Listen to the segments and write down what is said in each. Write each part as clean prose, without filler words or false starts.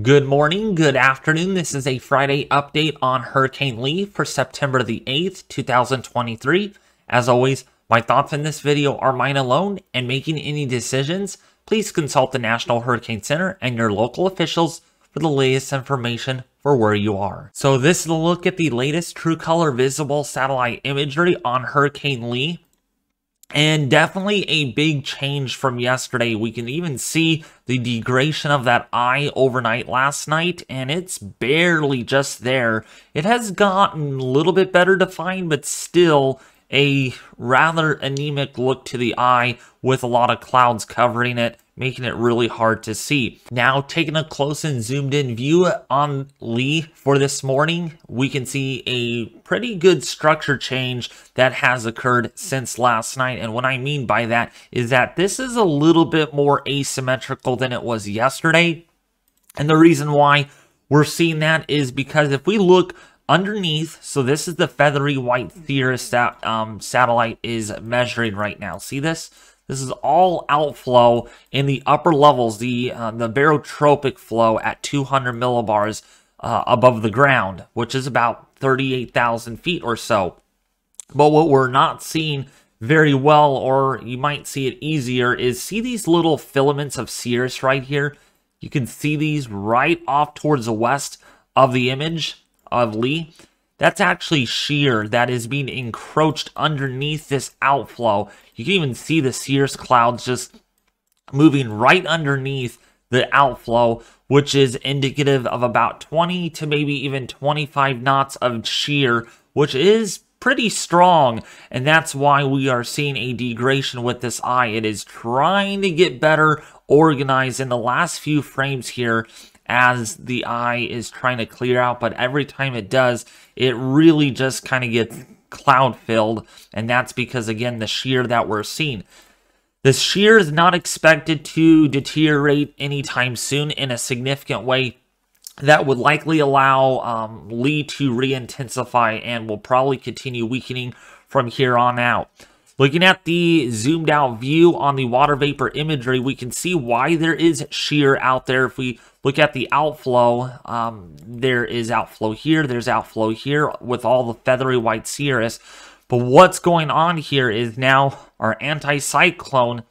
Good morning, good afternoon. This is a Friday update on Hurricane Lee for September the 8th, 2023. As always, my thoughts in this video are mine alone, and making any decisions, please consult the National Hurricane Center and your local officials for the latest information for where you are. So this is a look at the latest true color visible satellite imagery on Hurricane Lee. And definitely a big change from yesterday. We can even see the degradation of that eye overnight last night, and it's barely just there. It has gotten a little bit better defined, but still a rather anemic look to the eye with a lot of clouds covering it, making it really hard to see. Now, taking a close and zoomed in view on Lee for this morning, we can see a pretty good structure change that has occurred since last night. And what I mean by that is that this is a little bit more asymmetrical than it was yesterday. And the reason why we're seeing that is because if we look underneath, so this is the feathery white Theris that satellite is measuring right now. See this? This is all outflow in the upper levels, the barotropic flow at 200 millibars above the ground, which is about 38,000 feet or so. But what we're not seeing very well, or you might see it easier, is see these little filaments of cirrus right here? You can see these right off towards the west of the image of Lee. That's actually shear that is being encroached underneath this outflow. You can even see the cirrus clouds just moving right underneath the outflow, which is indicative of about 20 to maybe even 25 knots of shear, which is pretty strong. And that's why we are seeing a degradation with this eye. It is trying to get better organized in the last few frames here, as the eye is trying to clear out, but every time it does, it really just kind of gets cloud filled, and that's because, again, the shear that we're seeing. The shear is not expected to deteriorate anytime soon in a significant way. That would likely allow Lee to re-intensify and will probably continue weakening from here on out. Looking at the zoomed out view on the water vapor imagery, we can see why there is shear out there. If we look at the outflow, there is outflow here, there's outflow here with all the feathery white cirrus. But what's going on here is now our anticyclone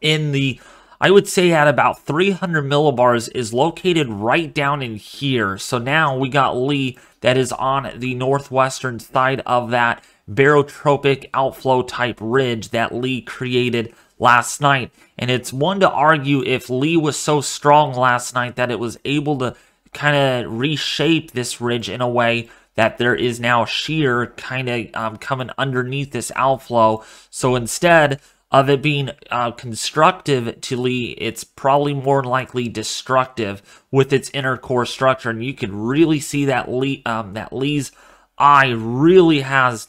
in the, I would say at about 300 millibars, is located right down in here. So now we got Lee that is on the northwestern side of that barotropic outflow type ridge that Lee created last night. And it's one to argue if Lee was so strong last night that it was able to kind of reshape this ridge in a way that there is now shear kind of coming underneath this outflow. So instead of it being constructive to Lee, it's probably more likely destructive with its inner core structure. And you can really see that Lee's eye really has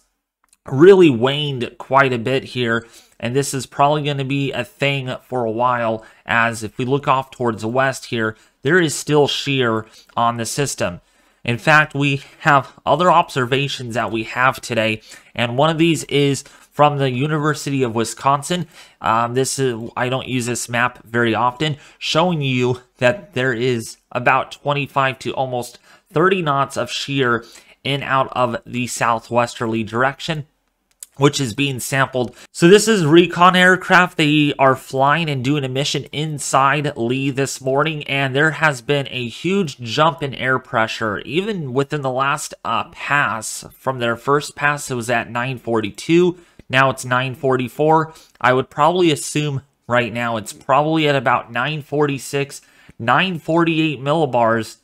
waned quite a bit here, and this is probably going to be a thing for a while, as if we look off towards the west here, there is still shear on the system. In fact, we have other observations that we have today, and one of these is from the University of Wisconsin. This is, I don't use this map very often, showing you that there is about 25 to almost 30 knots of shear in out of the southwesterly direction, which is being sampled. So this is recon aircraft. They are flying and doing a mission inside Lee this morning, and there has been a huge jump in air pressure. Even within the last pass, from their first pass, it was at 942. Now it's 944. I would probably assume right now it's probably at about 946, 948 millibars,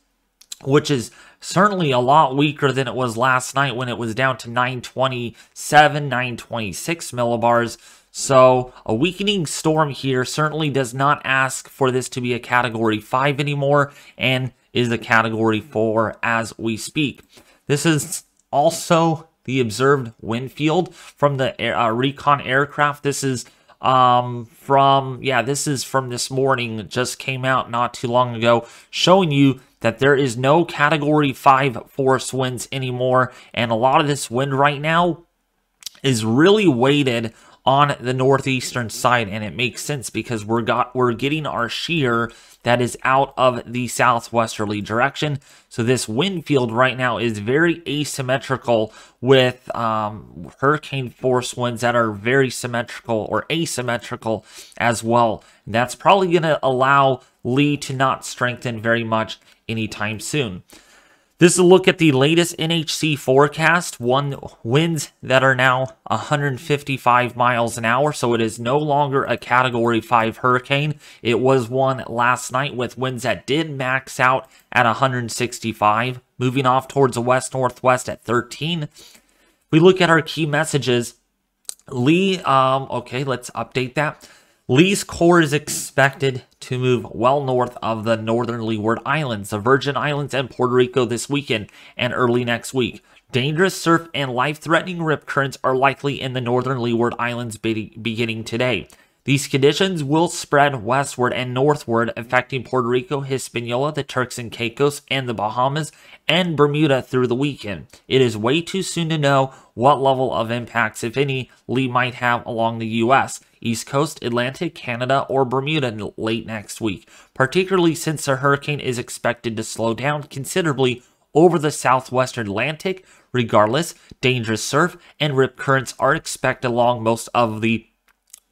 which is certainly a lot weaker than it was last night when it was down to 927, 926 millibars. So a weakening storm here certainly does not ask for this to be a Category 5 anymore, and is a Category 4 as we speak. This is also the observed wind field from the recon aircraft. This is from this morning, just came out not too long ago, showing you that there is no Category 5 force winds anymore, and a lot of this wind right now is really weighted on the northeastern side, and it makes sense because we're getting our shear that is out of the southwesterly direction. So this wind field right now is very asymmetrical with hurricane force winds that are very symmetrical or asymmetrical as well. And that's probably going to allow Lee to not strengthen very much anytime soon. This is a look at the latest NHC forecast. Winds that are now 155 miles an hour, so it is no longer a Category 5 hurricane. It was one last night with winds that did max out at 165, moving off towards the west-northwest at 13. We look at our key messages. Lee, okay, let's update that. Lee's core is expected to move well north of the Northern Leeward Islands, the Virgin Islands, and Puerto Rico this weekend and early next week. Dangerous surf and life-threatening rip currents are likely in the Northern Leeward Islands beginning today. These conditions will spread westward and northward, affecting Puerto Rico, Hispaniola, the Turks and Caicos, and the Bahamas, and Bermuda through the weekend. It is way too soon to know what level of impacts, if any, Lee might have along the U.S., East Coast, Atlantic, Canada, or Bermuda late next week, particularly since the hurricane is expected to slow down considerably over the southwestern Atlantic. Regardless, dangerous surf and rip currents are expected along most of the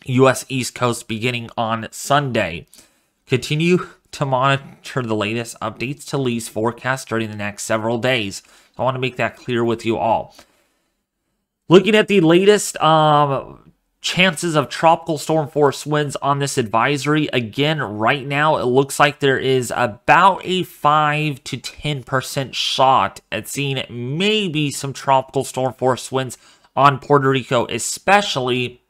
U.S. East Coast beginning on Sunday. Continue to monitor the latest updates to Lee's forecast during the next several days. I want to make that clear with you all. Looking at the latest chances of tropical storm force winds on this advisory, again, right now it looks like there is about a 5 to 10% shot at seeing maybe some tropical storm force winds on Puerto Rico, especially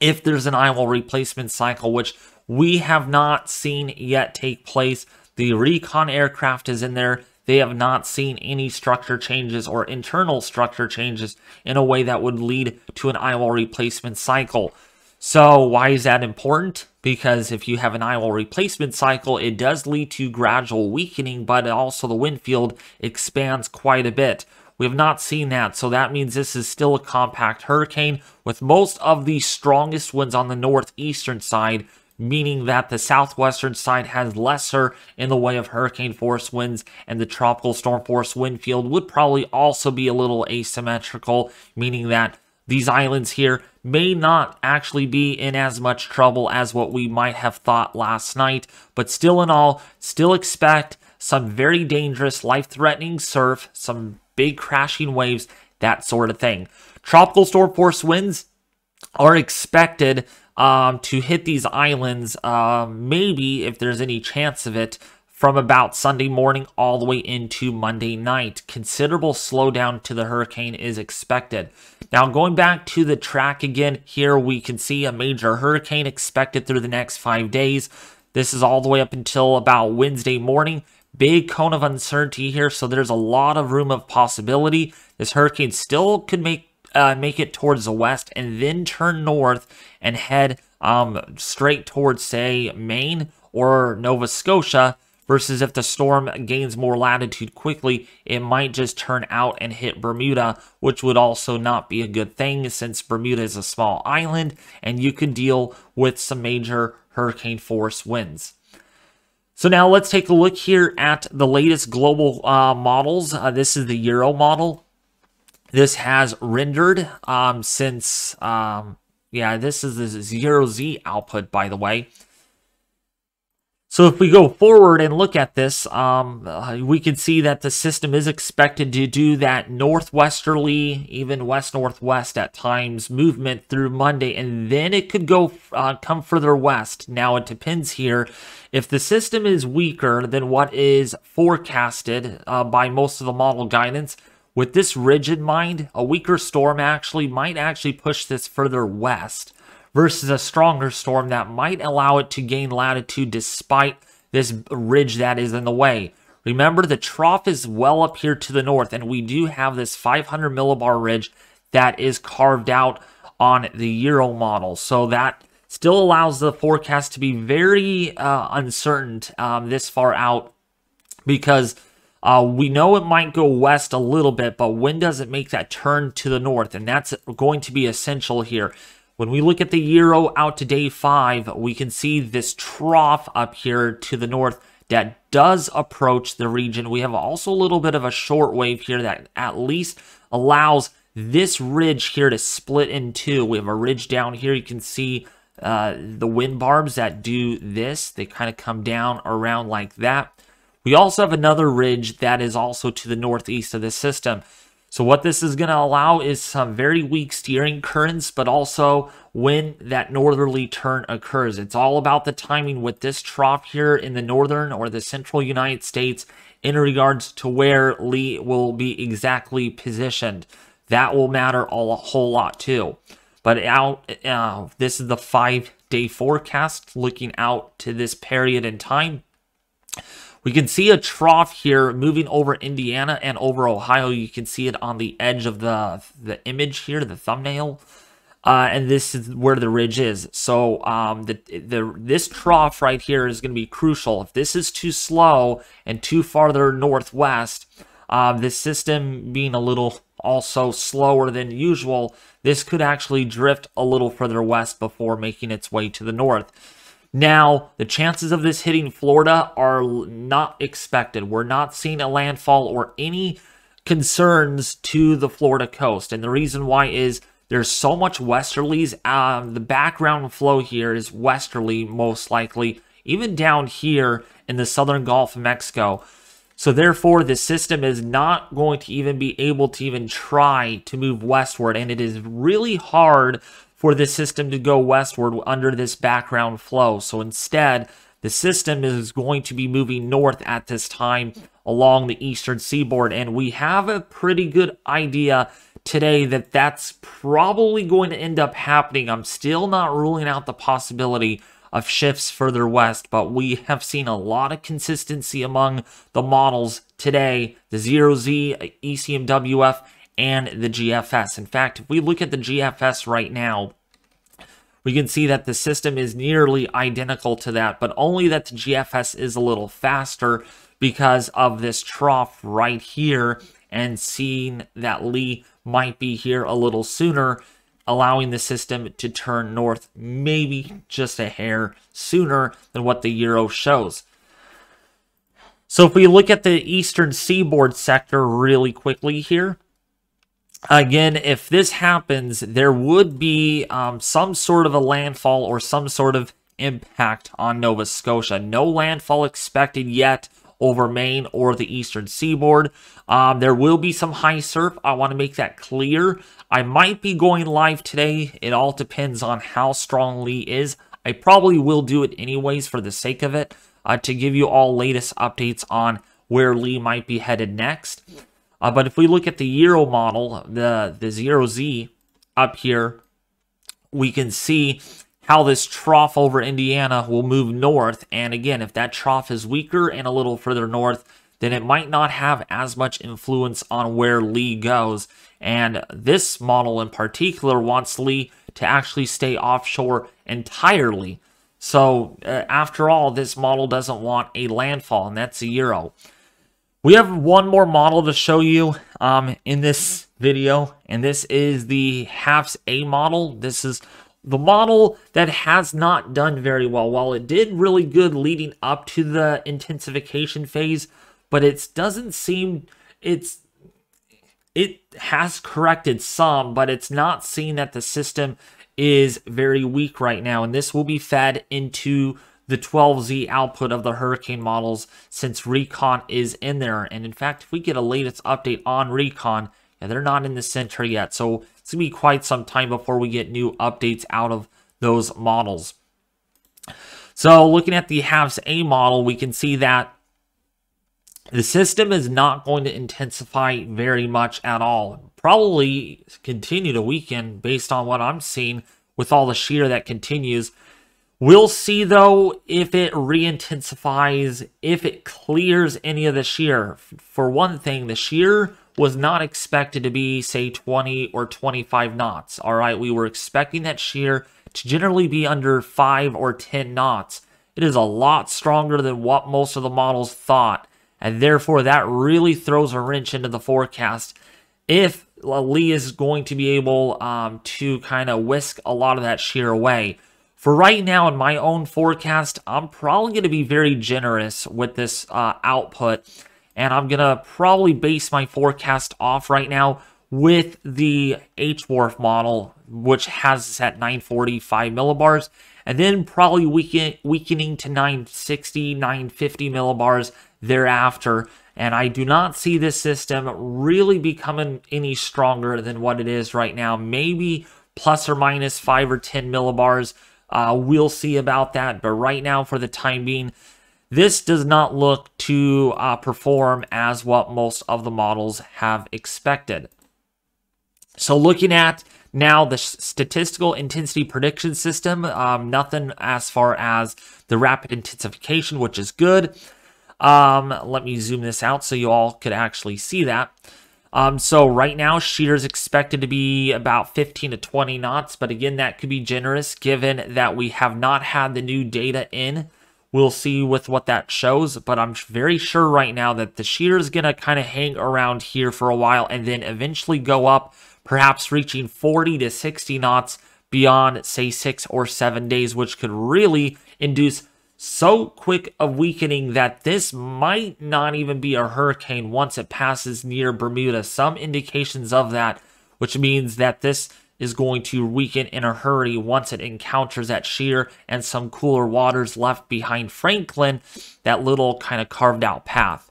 if there's an IWL replacement cycle, which we have not seen yet take place. The recon aircraft is in there. They have not seen any structure changes or internal structure changes in a way that would lead to an IWL replacement cycle. So why is that important? Because if you have an IWL replacement cycle, it does lead to gradual weakening, but also the wind field expands quite a bit. We have not seen that, so that means this is still a compact hurricane with most of the strongest winds on the northeastern side, meaning that the southwestern side has lesser in the way of hurricane force winds, and the tropical storm force wind field would probably also be a little asymmetrical, meaning that these islands here may not actually be in as much trouble as what we might have thought last night. But still in all, still expect some very dangerous, life-threatening surf, some big crashing waves, that sort of thing. Tropical storm force winds are expected to hit these islands, maybe if there's any chance of it, from about Sunday morning all the way into Monday night. Considerable slowdown to the hurricane is expected. Now, going back to the track again, here we can see a major hurricane expected through the next 5 days. This is all the way up until about Wednesday morning. Big cone of uncertainty here, so there's a lot of room of possibility. This hurricane still could make it towards the west and then turn north and head straight towards, say, Maine or Nova Scotia, versus if the storm gains more latitude quickly, it might just turn out and hit Bermuda, which would also not be a good thing since Bermuda is a small island and you could deal with some major hurricane force winds. So now let's take a look here at the latest global models. This is the Euro model. This has rendered since, yeah, this is the zero Z output, by the way. So if we go forward and look at this, we can see that the system is expected to do that northwesterly, even west-northwest at times, movement through Monday, and then it could go come further west. Now, it depends here. If the system is weaker than what is forecasted by most of the model guidance, with this ridge in mind, a weaker storm actually might push this further west, versus a stronger storm that might allow it to gain latitude despite this ridge that is in the way. Remember, the trough is well up here to the north, and we do have this 500 millibar ridge that is carved out on the Euro model. So that still allows the forecast to be very uncertain this far out, because we know it might go west a little bit, but when does it make that turn to the north? And that's going to be essential here. When we look at the euro out to day 5, we can see this trough up here to the north that does approach the region. We have also a little bit of a short wave here that at least allows this ridge here to split in two. We have a ridge down here. You can see the wind barbs that do this. They kind of come down around like that. We also have another ridge that is also to the northeast of this system. So what this is going to allow is some very weak steering currents, but also when that northerly turn occurs. It's all about the timing with this trough here in the northern or the central United States in regards to where Lee will be exactly positioned. That will matter a whole lot too. But out, this is the 5-day forecast looking out to this period in time. We can see a trough here moving over Indiana and over Ohio. You can see it on the edge of the image here, the thumbnail. And this is where the ridge is. So this trough right here is going to be crucial. If this is too slow and too farther northwest, this system being a little also slower than usual, this could actually drift a little further west before making its way to the north. Now, the chances of this hitting Florida are not expected. We're not seeing a landfall or any concerns to the Florida coast. And the reason why is there's so much westerlies. The background flow here is westerly, most likely, even down here in the southern Gulf of Mexico. So therefore, the system is not going to even be able to even try to move westward. And it is really hard for the system to go westward under this background flow. So instead, the system is going to be moving north at this time along the eastern seaboard. And we have a pretty good idea today that that's probably going to end up happening. I'm still not ruling out the possibility of shifts further west, but we have seen a lot of consistency among the models today, the 0Z, ECMWF, and the GFS. In fact, if we look at the GFS right now, we can see that the system is nearly identical to that, but only that the GFS is a little faster because of this trough right here and seeing that Lee might be here a little sooner, allowing the system to turn north maybe just a hair sooner than what the euro shows. So if we look at the eastern seaboard sector really quickly here, again, if this happens, there would be some sort of a landfall or some sort of impact on Nova Scotia. No landfall expected yet over Maine or the eastern seaboard. There will be some high surf. I want to make that clear. I might be going live today. It all depends on how strong Lee is. I probably will do it anyways for the sake of it, to give you all latest updates on where Lee might be headed next. But if we look at the euro model, the 0Z up here, we can see how this trough over Indiana will move north. And again, if that trough is weaker and a little further north, then it might not have as much influence on where Lee goes. And this model in particular wants Lee to actually stay offshore entirely. So after all, this model doesn't want a landfall, and that's a euro. We have one more model to show you in this video, and this is the HAFS-A model. This is the model that has not done very well. While it did really good leading up to the intensification phase, but it doesn't seem, it has corrected some, but it's not seen that the system is very weak right now. And this will be fed into the 12Z output of the hurricane models since Recon is in there. And in fact, if we get a latest update on Recon, yeah, they're not in the center yet. So it's going to be quite some time before we get new updates out of those models. So looking at the HAFS-A model, we can see that the system is not going to intensify very much at all. Probably continue to weaken based on what I'm seeing with all the shear that continues. We'll see, though, if it re-intensifies, if it clears any of the shear. For one thing, the shear was not expected to be, say, 20 or 25 knots. All right, we were expecting that shear to generally be under 5 or 10 knots. It is a lot stronger than what most of the models thought, and therefore that really throws a wrench into the forecast if Lee is going to be able to kind of whisk a lot of that shear away. For right now, in my own forecast, I'm probably going to be very generous with this output, and I'm going to probably base my forecast off right now with the HWRF model, which has us at 945 millibars, and then probably weakening to 960, 950 millibars thereafter. And I do not see this system really becoming any stronger than what it is right now. Maybe plus or minus 5 or 10 millibars. We'll see about that. But right now, for the time being, this does not look to perform as what most of the models have expected. So looking at now the statistical intensity prediction system, nothing as far as the rapid intensification, which is good. Let me zoom this out so you all could actually see that. So right now, shear is expected to be about 15 to 20 knots, but again, that could be generous given that we have not had the new data in. We'll see with what that shows, but I'm very sure right now that the shear is going to kind of hang around here for a while and then eventually go up, perhaps reaching 40 to 60 knots beyond, say, 6 or 7 days, which could really induce so quick of weakening that this might not even be a hurricane once it passes near Bermuda. Some indications of that, which means that this is going to weaken in a hurry once it encounters that shear and some cooler waters left behind Franklin, that little kind of carved out path.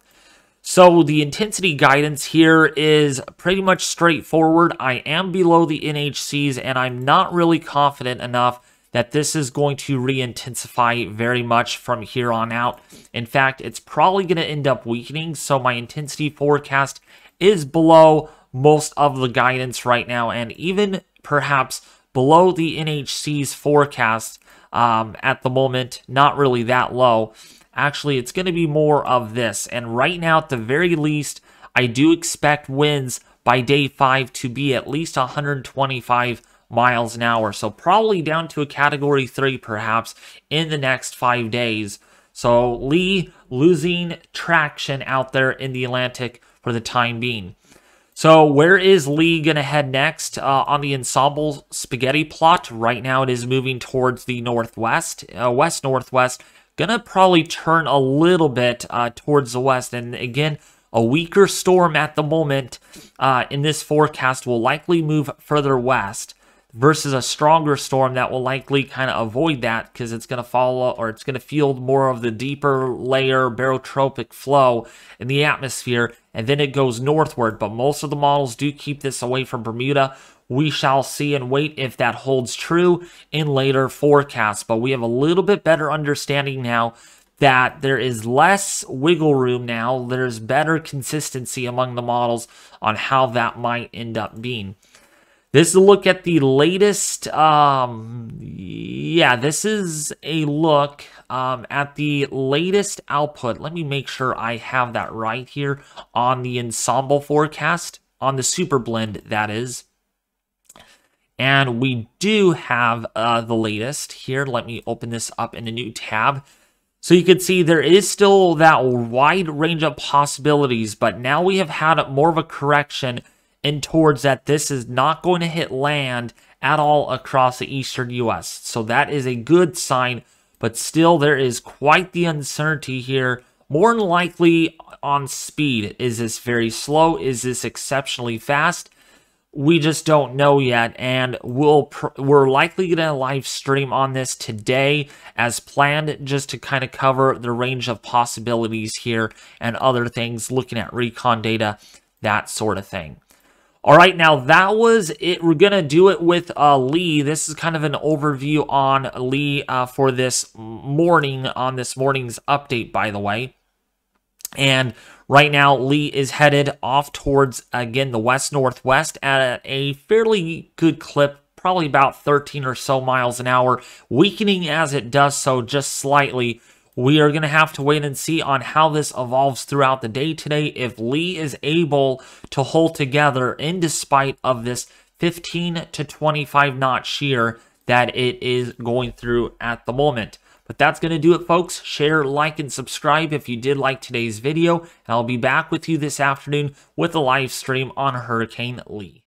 So the intensity guidance here is pretty much straightforward. I am below the NHCs, and I'm not really confident enough that this is going to re-intensify very much from here on out. In fact, it's probably going to end up weakening, so my intensity forecast is below most of the guidance right now, and even perhaps below the NHC's forecast at the moment, not really that low. Actually, it's going to be more of this, and right now, at the very least, I do expect winds by day 5 to be at least 125 miles an hour, so probably down to a category 3 perhaps in the next 5 days. So Lee losing traction out there in the Atlantic for the time being. So where is Lee gonna head next? On the ensemble spaghetti plot right now, it is moving towards the northwest, west northwest, gonna probably turn a little bit towards the west, and again, a weaker storm at the moment in this forecast will likely move further west versus a stronger storm that will likely kind of avoid that because it's going to follow, or it's going to field more of the deeper layer barotropic flow in the atmosphere, and then it goes northward. But most of the models do keep this away from Bermuda. We shall see and wait if that holds true in later forecasts. But we have a little bit better understanding now that there is less wiggle room now. There's better consistency among the models on how that might end up being. This is a look at the latest, this is a look at the latest output. Let me make sure I have that right here on the ensemble forecast, on the super blend, that is. And we do have the latest here. Let me open this up in a new tab. So you can see there is still that wide range of possibilities, but now we have had more of a correction and towards that this is not going to hit land at all across the eastern U.S. So that is a good sign, but still there is quite the uncertainty here. More than likely on speed. Is this very slow? Is this exceptionally fast? We just don't know yet, and we're likely going to live stream on this today as planned just to kind of cover the range of possibilities here and other things, looking at recon data, that sort of thing. All right, now that was it. We're going to do it with Lee. This is kind of an overview on Lee for this morning, on this morning's update, by the way. And right now, Lee is headed off towards, again, the west-northwest at a fairly good clip, probably about 13 or so miles an hour, weakening as it does so just slightly. We are going to have to wait and see on how this evolves throughout the day today. If Lee is able to hold together in despite of this 15 to 25 knot shear that it is going through at the moment. But that's going to do it, folks. Share, like, and subscribe if you did like today's video. And I'll be back with you this afternoon with a live stream on Hurricane Lee.